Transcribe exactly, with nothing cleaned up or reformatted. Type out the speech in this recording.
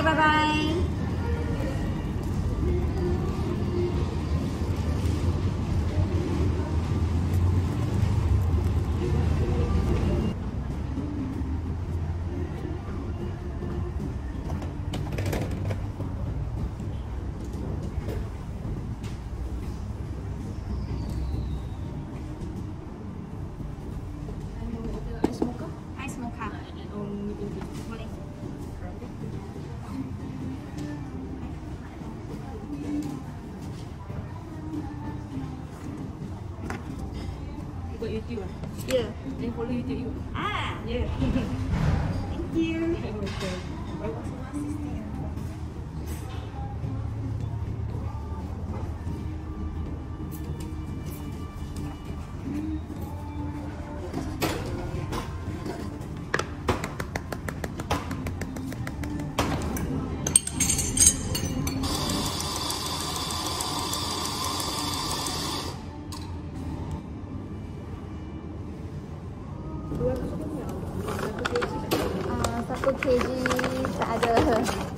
姐，拜拜。You are. Yeah. They follow you to you. Ah. Yeah. Thank you. Okay. satu kg tak ada.